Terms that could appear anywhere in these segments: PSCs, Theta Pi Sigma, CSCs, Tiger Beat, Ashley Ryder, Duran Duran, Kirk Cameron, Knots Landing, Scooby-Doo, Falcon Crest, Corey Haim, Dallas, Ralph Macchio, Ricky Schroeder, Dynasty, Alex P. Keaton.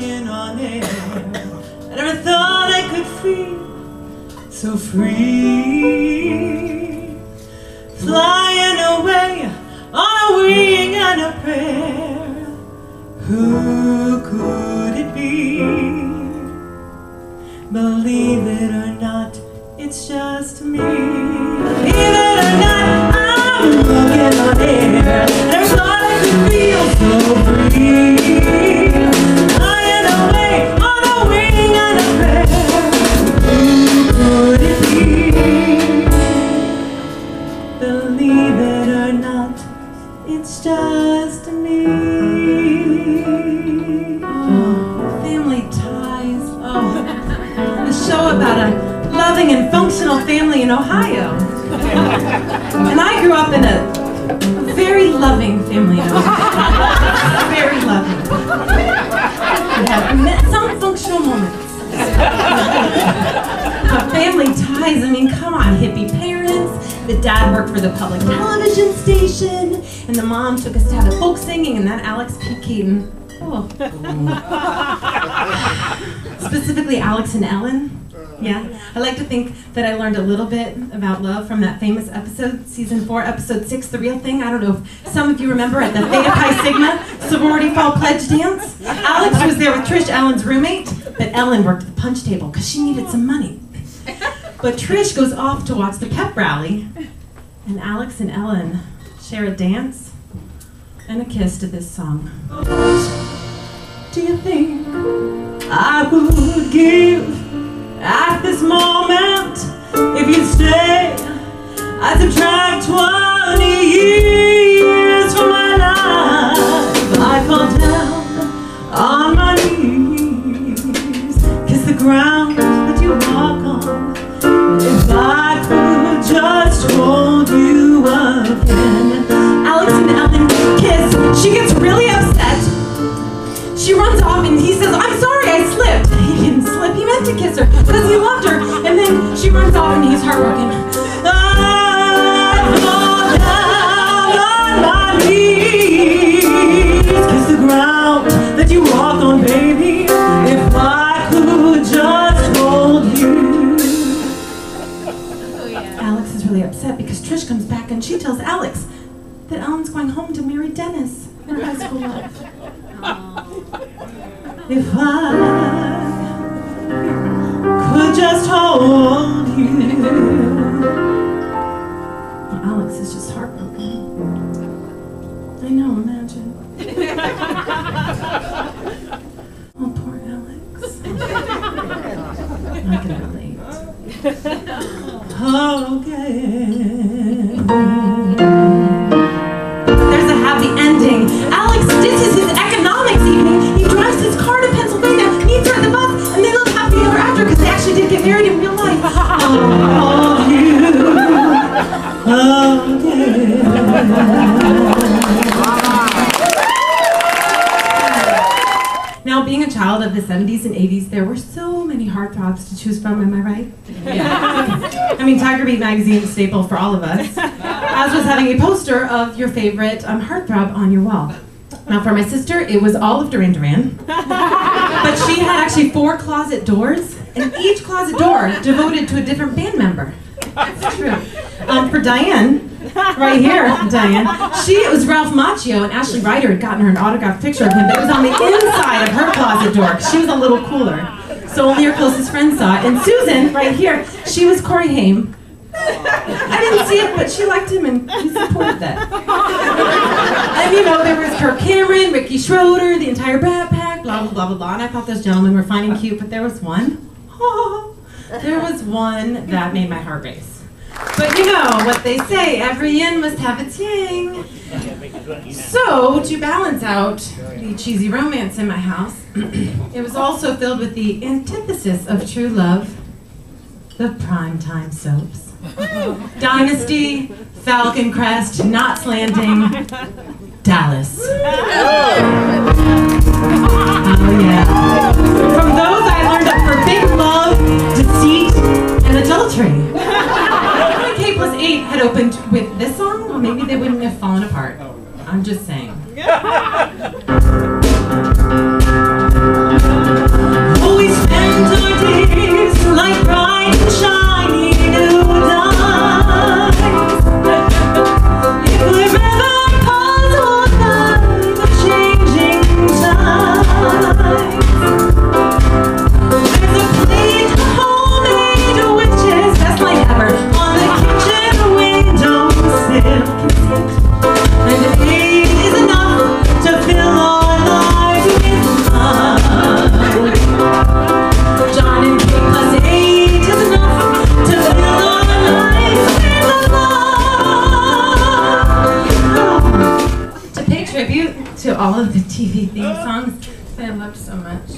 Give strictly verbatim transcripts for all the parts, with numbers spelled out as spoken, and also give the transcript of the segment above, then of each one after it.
walking on air. I never thought I could feel so free, flying away on a wing and a prayer. Who could it be? Believe it or not, it's just me. Believe it or not, I'm walking on air. I never thought I could feel so free, flying away on a wing and a prayer. Who could it be? Believe it or not, it's just me. Oh, family ties. Oh, the show about a loving and functional family in Ohio. And I grew up in a very loving family in Ohio. Very loving. We have some functional moments. But family ties, I mean, come on, hippie parents. The dad worked for the public television station, and the mom took us down to folk singing, and that Alex P. Keaton. Oh. Specifically Alex and Ellen. Yeah, I like to think that I learned a little bit about love from that famous episode, season four, episode six, The Real Thing. I don't know if some of you remember at the Theta Pi Sigma sorority fall pledge dance. Alex was there with Trish, Ellen's roommate, but Ellen worked at the punch table because she needed some money. But Trish goes off to watch the pep rally, and Alex and Ellen share a dance and a kiss to this song. Do you think I would give at this moment, if you stay, I subtract twenty years from my life. I fall down on my knees, kiss the ground that you walk on. If I could just hold you again. Alex and Ellen kiss. She gets really upset. She runs off and he says, "I'm sorry, I slipped." He meant to kiss her because he loved her, and then she runs off and he's heartbroken. I fall down on my knees, kiss the ground that you walk on, baby. If I could just hold you. Oh, yeah. Alex is really upset because Trish comes back and she tells Alex that Ellen's going home to marry Dennis in her high school life. Oh. If I could just hold you. Well, Alex is just heartbroken. I know, imagine. Oh, poor Alex. I can relate. Okay. There's a happy ending. Alex, this is his economics evening. He drives his car to Pennsylvania, meets her at the bus, and they look happy ever after because they actually did get married in real life. Oh, you. Oh, yeah. Now, being a child of the seventies and eighties, there were so many heartthrobs to choose from, am I right? Yeah. I mean, Tiger Beat magazine is a staple for all of us, as was having a poster of your favorite um, heartthrob on your wall. Now, for my sister, it was all of Duran Duran, but she had actually four closet doors, and each closet door devoted to a different band member. That's true. Um, for Diane, right here, Diane, she, it was Ralph Macchio, and Ashley Ryder had gotten her an autographed picture of him, but it was on the inside of her closet door. She was a little cooler, so only her closest friends saw it. And Susan, right here, she was Corey Haim. I didn't see it, but she liked him and he supported that. And you know, there was Kirk Cameron, Ricky Schroeder, the entire Brat Pack, blah, blah, blah, blah, blah. And I thought those gentlemen were fine and cute, but there was one. Oh, there was one that made my heart race. But you know what they say, every yin must have its yang. So, to balance out the cheesy romance in my house, it was also filled with the antithesis of true love, the primetime soaps. Dynasty, Falcon Crest, Knots Landing, Dallas. Oh yeah. From those I learned that for big love, deceit, and adultery. If K plus eight had opened with this song, well, maybe they wouldn't have fallen apart. I'm just saying. all of the T V theme songs that I loved so much.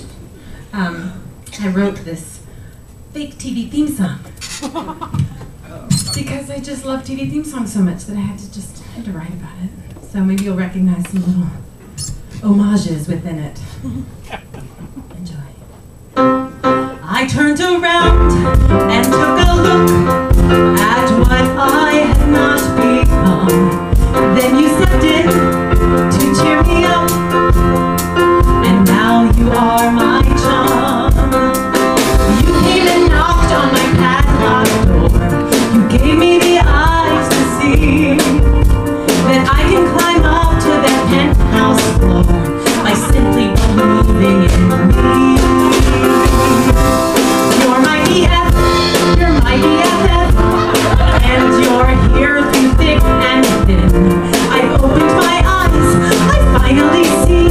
Um, I wrote this fake T V theme song because I just love T V theme songs so much that I had to just had to write about it. So maybe you'll recognize some little homages within it. Enjoy. I turned around and took a look at what I had not become. Then you stepped in to cheer me up, and now you are my chum. You came and knocked on my padlocked door. You gave me the eyes to see that I can climb up to that penthouse floor by simply believing in me. And you're here through thick and thin. I've opened my eyes, I finally see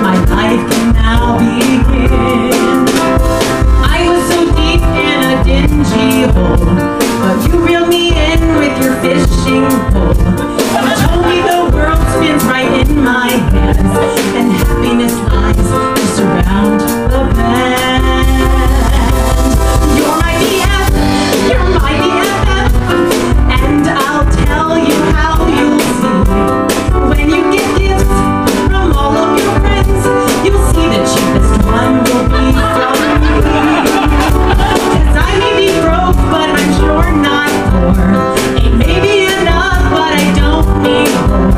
my life can now begin. I was so deep in a dingy hole, but you reeled me in with your fishing pole. You told me the world spins right in my hands, and happiness lies just around the bend. You're my B F F, and I'll tell you how you'll see. When you get gifts from all of your friends, you'll see the cheapest one will be from me. 'Cause I may be broke, but I'm sure not poor. Ain't maybe enough, but I don't need more.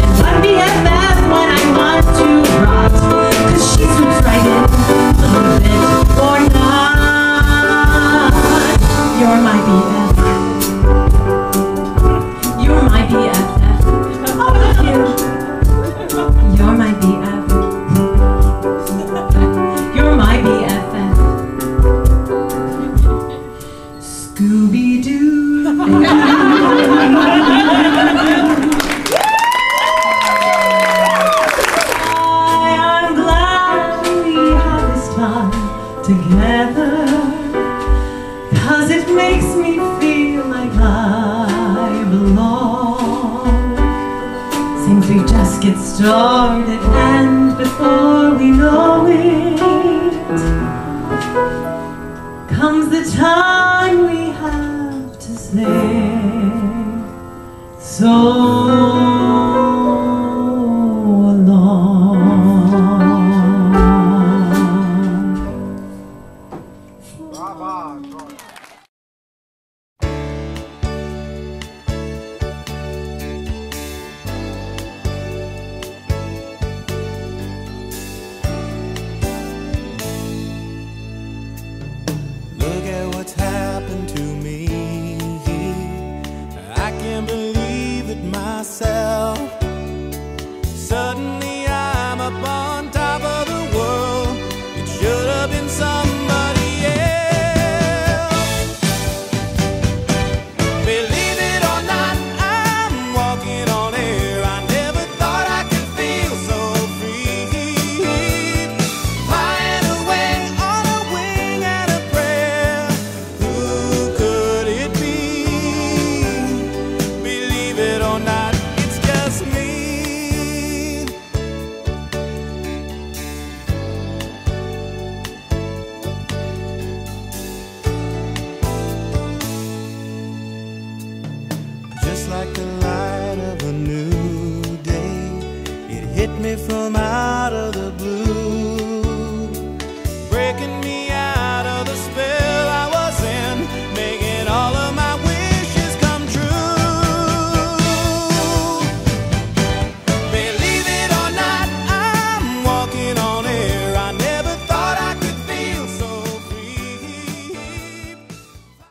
And one B F F when I want to rot, 'cause she swoops right in, love it or not. You're my B F F. You're my B F F. Oh, you're my B F F. You're my B F F. Scooby-Doo. I'm glad we had this time together. It makes me feel like I belong. Seems we just get started, and before we know it, comes the time we have to say so long. Myself